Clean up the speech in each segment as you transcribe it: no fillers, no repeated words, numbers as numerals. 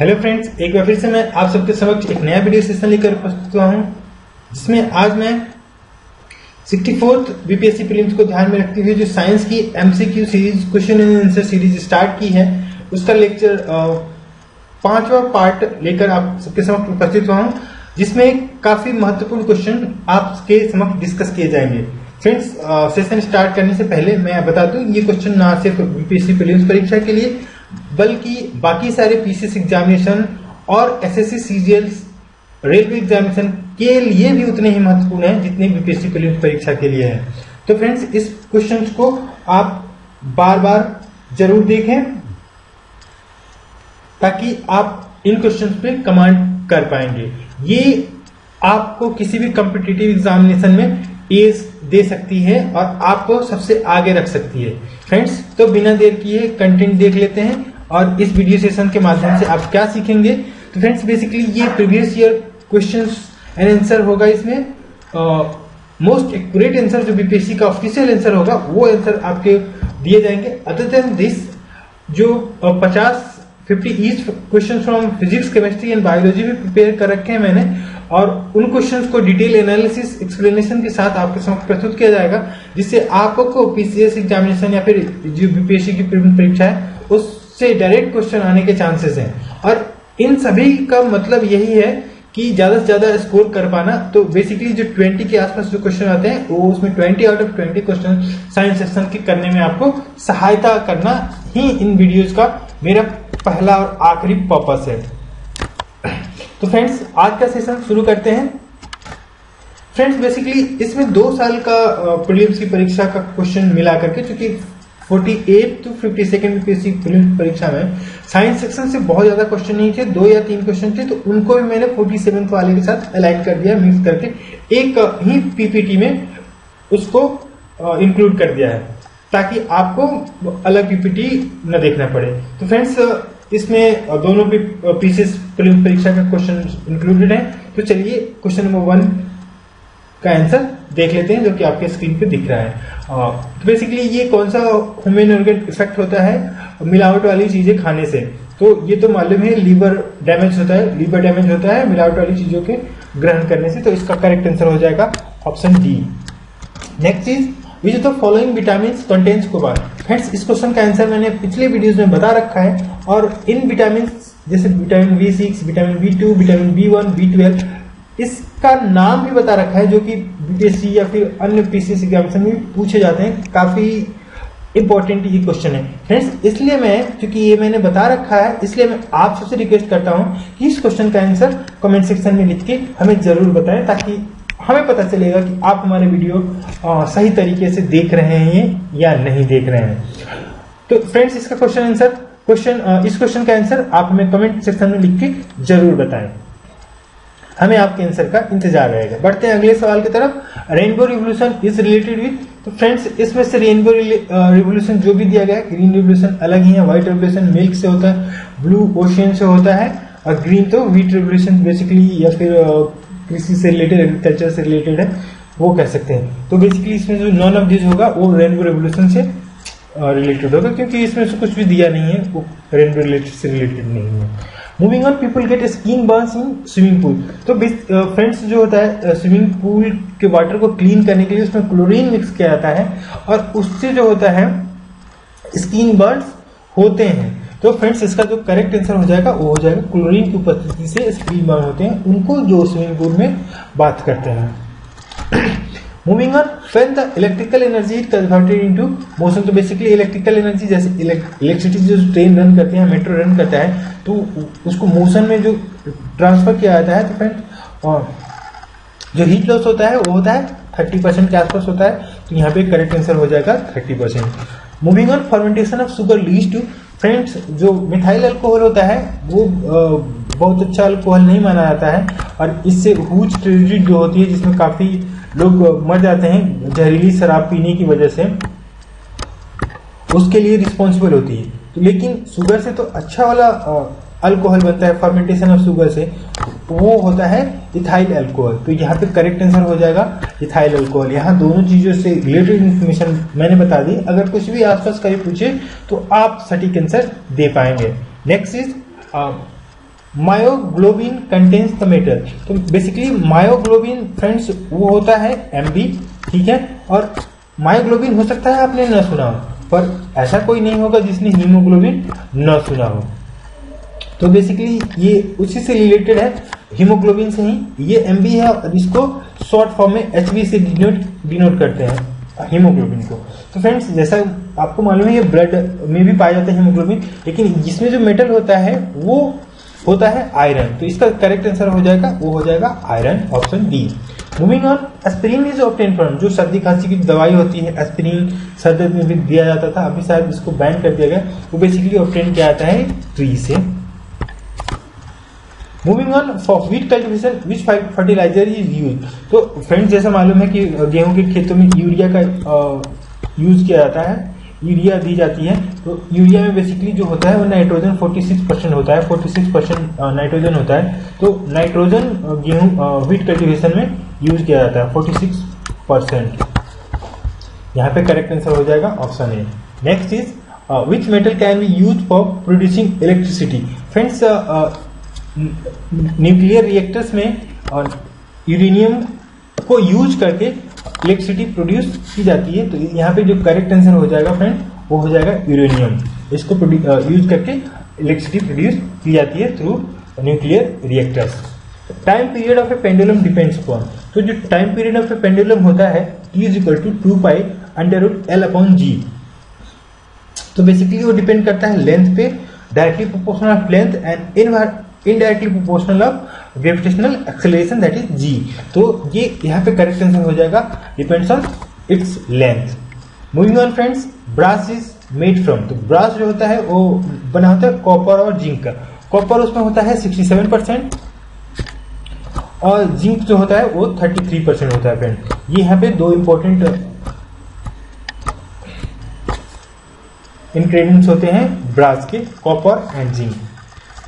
Hello friends, एक बार फिर से मैं आप सबके समक्ष एक नया वीडियो सेशन लेकर उपस्थित हुआ हूं, जिसमें आज मैं 64th बीपीएससी प्रीलिम्स को ध्यान में रखते हुए जो साइंस की MCQ series, question and answer series start की है, उसका लेक्चर 5वां पार्ट लेकर आप सबके समक्ष उपस्थित हुआ हूं, जिसमें काफी महत्वपूर्ण क्वेश्चन आपके समक्ष डिस्कस किए जाएंगे। फ्रेंड्स, सेशन स्टार्ट करने से पहले मैं बता दूं, ये क्वेश्चन ना सिर्फ बीपीएससी प्रीलिम्स परीक्षा के लिए बल्कि बाकी सारे पीसीएस एग्जामिनेशन और एसएससी सीजीएस रेलवे एग्जामिनेशन के लिए भी उतने ही महत्वपूर्ण हैं जितने बीपीएससी प्रीलिम्स परीक्षा के लिए हैं। तो फ्रेंड्स, इस क्वेश्चंस को आप बार बार जरूर देखें ताकि आप इन क्वेश्चंस पे कमांड कर पाएंगे। ये आपको किसी भी कॉम्पिटिटिव एग्जामिनेशन में एज दे सकती है और आपको सबसे आगे रख सकती है। फ्रेंड्स, तो बिना देर किए कंटेंट देख लेते हैं और इस वीडियो सेशन के माध्यम से आप क्या सीखेंगे। तो फ्रेंड्स, बेसिकली ये previous year questions and answer होगा। इसमें मोस्ट एक्यूरेट आंसर जो बीपीएससी का ऑफिशियल आंसर होगा वो आंसर आपके दिए जाएंगे। अदर देन दिस जो 50-50 each question from physics, chemistry and biology भी प्रिपेयर कर रखे हैं मैंने, और उन क्वेश्चंस को डिटेल एनालिसिस एक्सप्लेनेशन के साथ आपके समक्ष प्रस्तुत किया जाएगा, जिससे आपको पीसीएस एग्जामिनेशन या फिर जो बीपीएससी की परीक्षा है उससे डायरेक्ट क्वेश्चन आने के चांसेस हैं। और इन सभी का मतलब यही है कि ज्यादा से ज्यादा स्कोर कर पाना। तो बेसिकली जो 20 के आसपास जो क्वेश्चन आते हैं वो उसमें 20 out of 20 question science section के करने में आपको सहायता करना ही इन वीडियोज का मेरा पहला और आखिरी पर्पस है। तो फ्रेंड्स, आज का सेशन शुरू करते हैं। फ्रेंड्स, बेसिकली इसमें 2 साल का प्रीलिम्स की परीक्षा का क्वेश्चन मिला करके, क्योंकि 48 to 52 बीपीएससी प्रीलिम्स परीक्षा में साइंस सेक्शन से बहुत ज्यादा क्वेश्चन नहीं थे, 2 या 3 क्वेश्चन थे, तो उनको भी मैंने 47 वाले के साथ अलाइन कर दिया, मिक्स करके एक ही पीपीटी में उसको इंक्लूड कर दिया है ताकि आपको अलग पीपीटी न देखना पड़े। तो फ्रेंड्स, इसमें दोनों भी पीसीएस प्रीलिम्स परीक्षा का क्वेश्चन इंक्लूडेड है। तो चलिए क्वेश्चन नंबर 1 का आंसर देख लेते हैं, जो कि आपके स्क्रीन पे दिख रहा है। तो बेसिकली ये कौन सा ह्यूमन ऑर्गन इफेक्ट होता है मिलावट वाली चीजें खाने से? तो ये तो मालूम है, लीवर डैमेज होता है। लीवर डैमेज होता है मिलावट वाली चीजों के ग्रहण करने से। तो इसका करेक्ट आंसर हो जाएगा ऑप्शन डी। नेक्स्ट चीज, which of the following vitamin contains cobalt? Friends, इस क्वेश्चन का आंसर मैंने पिछले वीडियोस में बता रखा है, और इन विटामिन जैसे vitamin B6, vitamin B2, vitamin B1, B12 इसका नाम भी बता रखा है, जो कि बीपीएससी या फिर अन्य पीसीएस एग्जामिनेशन में पूछे जाते हैं। काफी इंपॉर्टेंट ये क्वेश्चन है फ्रेंड्स, इसलिए मैं, क्योंकि ये मैंने बता रखा है, इसलिए मैं आप सबसे रिक्वेस्ट करता हूँ कि इस क्वेश्चन का आंसर कमेंट सेक्शन में लिख के हमें जरूर बताएं, ताकि हमें पता चलेगा कि आप हमारे वीडियो सही तरीके से देख रहे हैं या नहीं देख रहे हैं। तो फ्रेंड्स, इसका इस क्वेश्चन का आंसर आप हमें कमेंट सेक्शन में लिख के जरूर बताएं, हमें आपके आंसर का इंतजार रहेगा। बढ़ते हैं अगले सवाल की तरफ। Rainbow revolution is related with. तो फ्रेंड्स, इसमें से रेनबो रिवोल्यूशन जो भी दिया गया, ग्रीन रिवोल्यूशन अलग ही है, व्हाइट रिवोल्यूशन मिल्क से होता है, ब्लू ओशियन से होता है, और ग्रीन तो व्हीट रिवोल्यूशन बेसिकली या फिर कृषि से रिलेटेड, एग्रीकल्चर से रिलेटेड है, वो कह सकते हैं। तो बेसिकली इसमें जो नॉन ऑफ दिस होगा वो रेनबो रेवोल्यूशन से रिलेटेड होगा, क्योंकि इसमें से कुछ भी दिया नहीं है, वो रेनबो से रिलेटेड नहीं है। Moving on, people get skin burns in swimming pool. तो फ्रेंड्स, जो होता है स्विमिंग पूल के वाटर को क्लीन करने के लिए उसमें क्लोरीन मिक्स किया जाता है, और उससे जो होता है स्किन बर्न्स होते हैं। तो फ्रेंड्स, इसका जो करेक्ट आंसर हो जाएगा वो हो जाएगा क्लोरीन की उपस्थिति से स्किन बर्न होते हैं, उनको जो स्विमिंग पूल में बात करते हैं। Moving on, when the electrical energy is converted into motion. तो बेसिकली इलेक्ट्रिकल एनर्जी, जैसे इलेक्ट्रिसिटी जो ट्रेन रन करते हैं, मेट्रो रन करता है, तो उसको मोशन में जो ट्रांसफर किया जाता है, तो फ्रेंड्स और जो हीट लॉस होता है वो होता है 30% के आसपास होता है। तो यहाँ पे करेक्ट आंसर हो जाएगा 30%। Moving on, fermentation of sugar leads to. Friends, जो मिथाइल अल्कोहल होता है वो बहुत अच्छा अल्कोहल नहीं माना जाता है, और इससे ह्यूज ट्रेजेडी जो होती है जिसमें काफी लोग मर जाते हैं जहरीली शराब पीने की वजह से, उसके लिए रिस्पॉन्सिबल होती है। तो लेकिन शुगर से तो अच्छा वाला अल्कोहल बनता है, फर्मेंटेशन ऑफ शुगर से, वो होता है इथाइल अल्कोहल। तो यहाँ पे करेक्ट आंसर हो जाएगा इथाइल अल्कोहल। यहाँ दोनों चीजों से रिलेटेड इन्फॉर्मेशन मैंने बता दी, अगर कुछ भी आसपास कभी पूछे तो आप सटीक आंसर दे पाएंगे। Next is myoglobin contains the metal. तो बेसिकली मायोग्लोबिन फ्रेंड्स वो होता है एमबी, ठीक है। और मायोग्लोबिन हो सकता है आपने न सुना हो, पर ऐसा कोई नहीं होगा जिसने हीमोग्लोबिन न सुना हो। तो बेसिकली ये उसी से रिलेटेड है, हीमोग्लोबिन से ही। ये एमबी है और इसको शॉर्ट फॉर्म में एचबी से डिनोट करते हैं हीमोग्लोबिन को। तो फ्रेंड्स जैसा आपको मालूम है ये ब्लड में भी पाया जाता है हीमोग्लोबिन, लेकिन इसमें जो मेटल होता है वो होता है आयरन। तो इसका करेक्ट आंसर हो जाएगा वो हो जाएगा iron, option D. Moving on, aspirin is obtain from, जो सर्दी खांसी की दवाई होती है एस्पिरिन सर्दी में भी दिया जाता था, अभी शायद इसको बैन कर दिया गया। वो बेसिकली ऑब्टेन किया जाता है ट्री से। Moving on, for wheat cultivation which fertiliser is use. तो फ्रेंड्स जैसा मालूम है कि गेहूं के खेतों में यूरिया का यूज किया जाता है, यूरिया दी जाती है। तो यूरिया में बेसिकली जो होता है वो नाइट्रोजन 46% होता है, 46% नाइट्रोजन होता है। तो नाइट्रोजन गेहूं व्हीट कल्टिवेशन में यूज किया जाता है 46%। यहाँ पे करेक्ट आंसर हो जाएगा option A. Next is which metal can be use for producing electricity. Friends nuclear reactors में यूरेनियम को यूज करके इलेक्ट्रिसिटी प्रोड्यूस की जाती है। तो यहाँ पे जो करेक्ट आंसर हो जाएगा फ्रेंड वो हो जाएगा यूरेनियम। इसको यूज करके इलेक्ट्रिसिटी प्रोड्यूस की जाती है through nuclear reactors. Time period of a pendulum depends upon, तो जो time period of a pendulum होता है T = 2π √L/G। तो बेसिकली वो डिपेंड करता है लेंथ पे, directly proportional of length and indirectly proportional of gravitational acceleration, that is G. तो ये यहाँ पे करेक्ट आंसर हो जाएगा depends on its length. Moving on friends, brass is made from, तो ब्रास जो होता है वो बना होता है कॉपर और जिंक का। कॉपर उसमें होता है 67% और जिंक जो होता है वो 33% होता है फ्रेंड। ये यहाँ पे दो इंपॉर्टेंट इंग्रेडिएंट्स होते हैं ब्रास के, copper and zinc.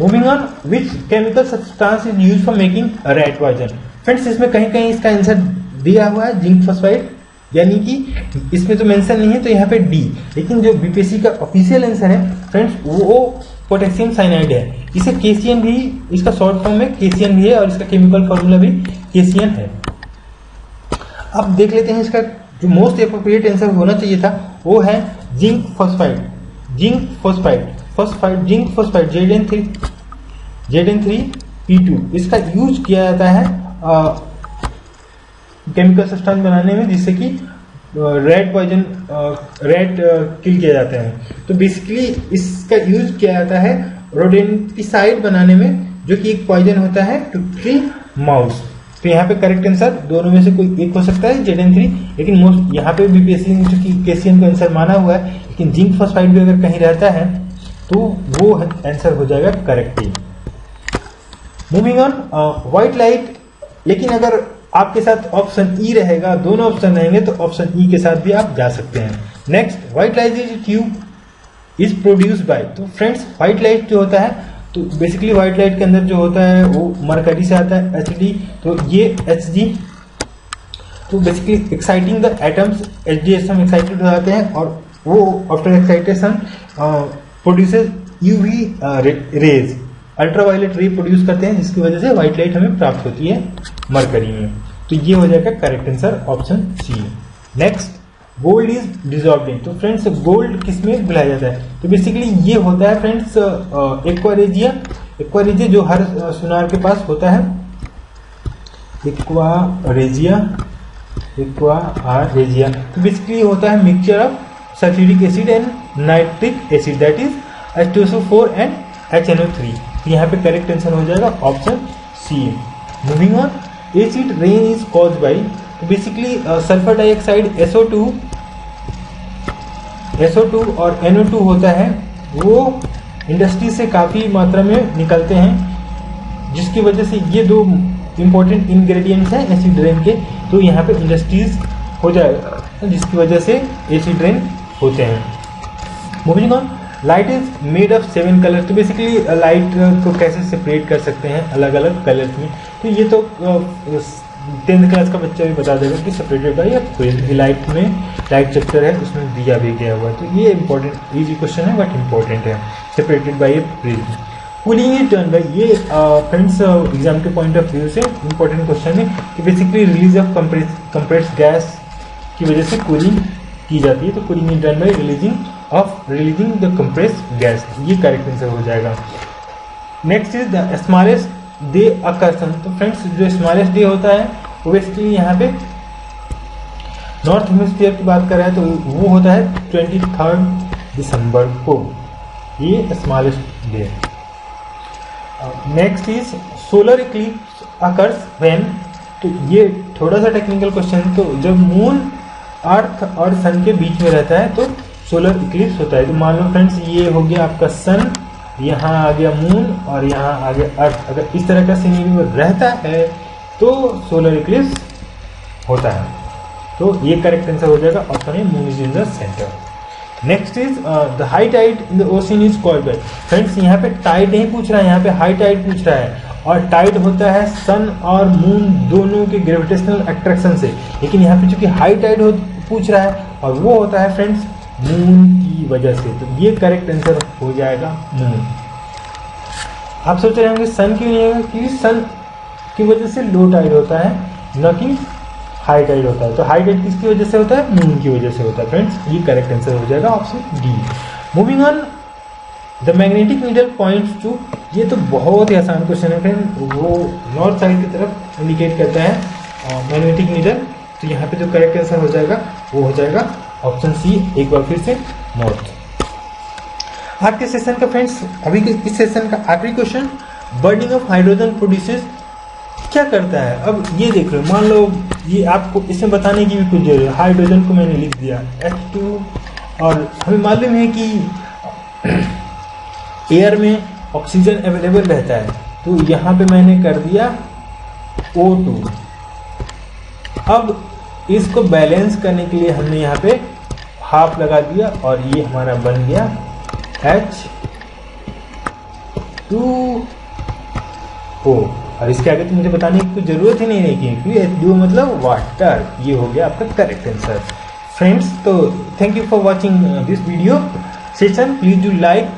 Moving on, which chemical substance is use for making red poison. Friends इसमें कहीं कहीं इसका आंसर दिया हुआ है जिंक फॉस्फाइड, यानी कि इसमें तो मेंशन नहीं है तो यहाँ पे डी, लेकिन जो बीपीएससी का ऑफिशियल आंसर है फ्रेंड्स वो पोटेशियम साइनाइड है। इसे केसीएन भी, इसका शॉर्ट फॉर्म में केसीएन भी है और इसका केमिकल फॉर्मूला भी केसीएन है। अब देख लेते हैं इसका जो मोस्ट एप्रोप्रिएट आंसर होना चाहिए था वो है zinc phosphide, zinc phosphide, zinc phosphide Zn3P2। इसका यूज किया जाता है केमिकल सब्सटेंस बनाने में जिससे कि रेड पॉइजन, रेड किल किया जाता है। तो बेसिकली इसका यूज किया जाता है रोडेंटिसाइड बनाने में, जो कि एक पॉइजन होता है टू किल माउस। तो यहाँ पे करेक्ट आंसर दोनों में से कोई एक हो सकता है Zn3, लेकिन मोस्ट यहाँ पे बीपीएससी ने जो केसीएन का आंसर माना हुआ है, लेकिन जिंक फॉस्फाइड भी अगर कहीं रहता है तो वो आंसर हो जाएगा correctly. Moving on, white light, लेकिन अगर आपके साथ ऑप्शन ई रहेगा, दोनों ऑप्शन रहेंगे तो ऑप्शन ई के साथ भी आप जा सकते हैं। Next, white light is tube is produced by, तो फ्रेंड्स व्हाइट लाइट जो होता है तो बेसिकली व्हाइट लाइट के अंदर जो होता है वो मरकरी से आता है HD, तो ये HG। तो basically exciting the atoms, HG atom excited हो जाते हैं और वो after excitation produces UV rays, ultraviolet ray produce करते हैं, जिसकी वजह से व्हाइट लाइट हमें प्राप्त होती है मरकरी में। तो ये हो जाएगा correct answer option C. Next, gold is dissolved in, तो फ्रेंड्स गोल्ड किसमें मिलाया जाता है। तो बेसिकली ये होता है फ्रेंड्स एक्वारेजिया, एक्वारेजिया जो हर सुनार के पास होता है, एक्वारेजिया, एक्वारेजिया। तो बेसिकली होता है mixture of sulphuric acid and nitric acid, that is H2SO4 and HNO3। तो यहाँ पे करेक्ट आंसर हो जाएगा option C. Moving on, acid rain is cause by, basically sulphur dioxide SO2 और NO2 होता है वो इंडस्ट्री से काफ़ी मात्रा में निकलते हैं, जिसकी वजह से ये दो इम्पोर्टेंट इंग्रेडिएंट्स हैं एसिड रेन के। तो यहाँ पे इंडस्ट्रीज हो जाएगा जिसकी वजह से एसिड रेन होते हैं। Moving on, light is made of 7 colour, तो बेसिकली लाइट को कैसे सेपरेट कर सकते हैं अलग अलग कलर्स में। तो ये तो 10th क्लास का बच्चा भी बता देगा कि सेपरेटेड बाय, या कोई लाइट में लाइट चैप्टर है उसमें दिया भी गया हुआ है। तो ये इम्पोर्टेंट इजी क्वेश्चन है बट इम्पोर्टेंट है, separated by a prism. Pulling it done by, ये फ्रेंड्स एग्जाम के पॉइंट ऑफ व्यू से इंपॉर्टेंट क्वेश्चन है कि basically release of compress gas की वजह से कूलिंग की जाती है, तो cooling is done by releasing the compress gas, ये करेक्ट आंसर हो जाएगा। Next is the smallest day आकर्षण, तो फ्रेंड्स जो स्मॉलेस्ट डे होता है ओबियसली यहाँ पे नॉर्थ हेमिस्फीयर की बात कर रहे हैं तो वो होता है 23 दिसंबर को, ये smallest day. Next is solar eclipse occurs when, तो ये थोड़ा सा टेक्निकल क्वेश्चन, तो जब मून अर्थ और सन के बीच में रहता है तो सोलर इक्लिप्स होता है। तो मान लो फ्रेंड्स ये हो गया आपका सन, यहाँ आ गया मून और यहाँ आ गया अर्थ, अगर इस तरह का सिनेरियो रहता है तो सोलर इक्लिप्स होता है, तो ये करेक्ट आंसर हो जाएगा option A, moon is in the centre. Next is the high tide in the ocean is called by, friends यहाँ पे टाइड नहीं पूछ रहा है, यहाँ पे हाई टाइड पूछ रहा है, और टाइड होता है सन और मून दोनों के ग्रेविटेशनल अट्रैक्शन से, लेकिन यहाँ पे चूंकि हाई टाइड पूछ रहा है और वो होता है फ्रेंड्स मून की वजह से, तो ये करेक्ट आंसर हो जाएगा मून। आप सोच रहे होंगे सन क्यों नहीं होगा, क्योंकि सन की वजह से लो टाइड होता है न कि हाई टाइड होता है, तो हाई टाइड किसकी वजह से होता है, मून की वजह से होता है फ्रेंड्स, ये करेक्ट आंसर हो जाएगा option D. Moving on the magnetic needle points to, ये तो बहुत ही आसान क्वेश्चन है फ्रेंड, वो नॉर्थ साइड की तरफ इंडिकेट करता है मैग्नेटिक नीडल, तो यहाँ पे जो करेक्ट आंसर हो जाएगा वो हो जाएगा ऑप्शन सी, एक बार फिर से नॉर्थ। आज के सेशन का फ्रेंड्स अभी इस सेशन का आखिरी question, burning of hydrogen produces क्या करता है, अब ये देख लो, मान लो ये आपको इसमें बताने की भी कुछ जरूरत है, हाइड्रोजन को मैंने लिख दिया H2 और हमें मालूम है कि एयर में ऑक्सीजन अवेलेबल रहता है, तो यहाँ पे मैंने कर दिया O2, अब इसको बैलेंस करने के लिए हमने यहाँ पे हाफ लगा दिया और ये हमारा बन गया H2O, और इसके आगे तो मुझे बताने की कोई जरूरत ही नहीं है क्योंकि H2O मतलब वाटर, ये हो गया आपका करेक्ट आंसर फ्रेंड्स। तो thank you for watching this video session, please do like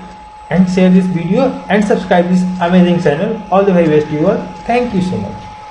and share this video and subscribe this amazing channel. All the very best viewer. Thank you so much.